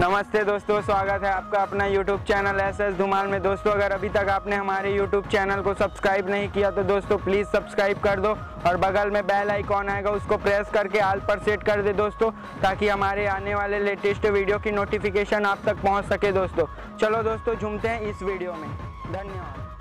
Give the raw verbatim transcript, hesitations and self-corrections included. नमस्ते दोस्तों, स्वागत है आपका अपना YouTube channel S S Dhumal में। दोस्तों, अगर अभी तक आपने हमारे यूट्यूब चैनल को सब्सक्राइब नहीं किया तो दोस्तों प्लीज़ सब्सक्राइब कर दो और बगल में बेल आइकॉन आएगा उसको प्रेस करके आल पर सेट कर दे दोस्तों, ताकि हमारे आने वाले लेटेस्ट वीडियो की नोटिफिकेशन आप तक पहुँच सके। दोस्तों चलो दोस्तों झूमते हैं इस वीडियो में। धन्यवाद।